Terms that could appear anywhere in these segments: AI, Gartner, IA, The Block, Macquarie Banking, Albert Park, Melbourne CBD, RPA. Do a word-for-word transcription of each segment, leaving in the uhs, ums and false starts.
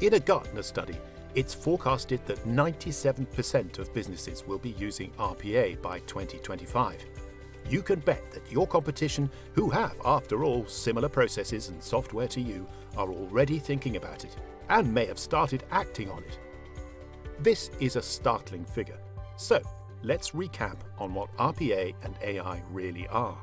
In a Gartner study, it's forecasted that ninety-seven percent of businesses will be using R P A by twenty twenty-five. You can bet that your competition, who have, after all, similar processes and software to you, are already thinking about it and may have started acting on it. This is a startling figure. So, let's recap on what R P A and A I really are.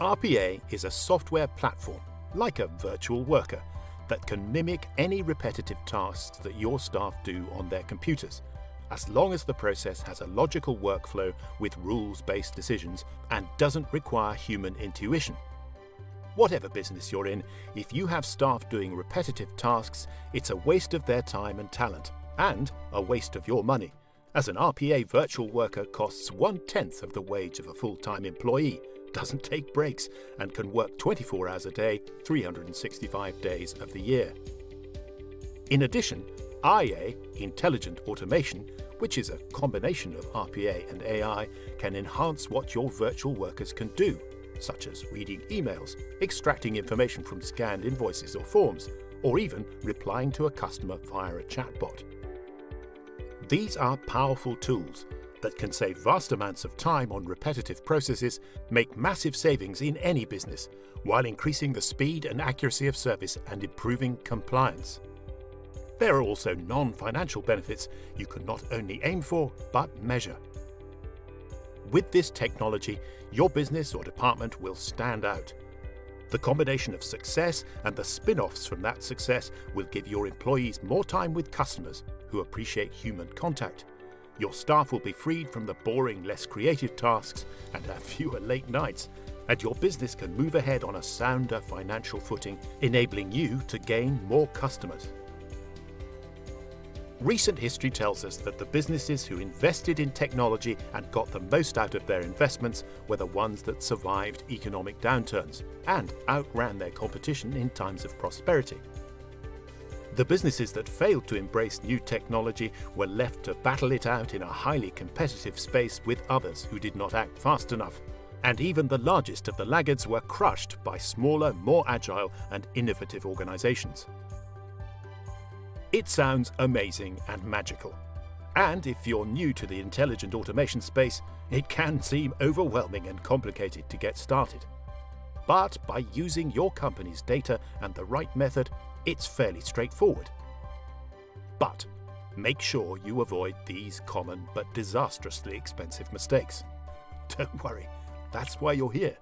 R P A is a software platform, like a virtual worker, that can mimic any repetitive tasks that your staff do on their computers, as long as the process has a logical workflow with rules-based decisions and doesn't require human intuition. Whatever business you're in, if you have staff doing repetitive tasks, it's a waste of their time and talent, and a waste of your money, as an R P A virtual worker costs one-tenth of the wage of a full-time employee, doesn't take breaks, and can work twenty-four hours a day, three hundred sixty-five days of the year. In addition, I A, Intelligent Automation, which is a combination of R P A and A I, can enhance what your virtual workers can do, such as reading emails, extracting information from scanned invoices or forms, or even replying to a customer via a chatbot. These are powerful tools that can save vast amounts of time on repetitive processes, make massive savings in any business, while increasing the speed and accuracy of service and improving compliance. There are also non-financial benefits you can not only aim for, but measure. With this technology, your business or department will stand out. The combination of success and the spin-offs from that success will give your employees more time with customers who appreciate human contact. Your staff will be freed from the boring, less creative tasks and have fewer late nights, and your business can move ahead on a sounder financial footing, enabling you to gain more customers. Recent history tells us that the businesses who invested in technology and got the most out of their investments were the ones that survived economic downturns and outran their competition in times of prosperity. The businesses that failed to embrace new technology were left to battle it out in a highly competitive space with others who did not act fast enough, and even the largest of the laggards were crushed by smaller, more agile and innovative organizations. It sounds amazing and magical, and if you're new to the intelligent automation space, it can seem overwhelming and complicated to get started. But by using your company's data and the right method, it's fairly straightforward. But make sure you avoid these common but disastrously expensive mistakes. Don't worry, that's why you're here.